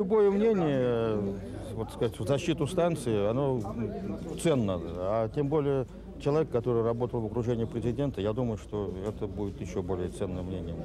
Любое мнение, вот сказать, в защиту станции, оно ценно. А тем более человек, который работал в окружении президента, я думаю, что это будет еще более ценным мнением.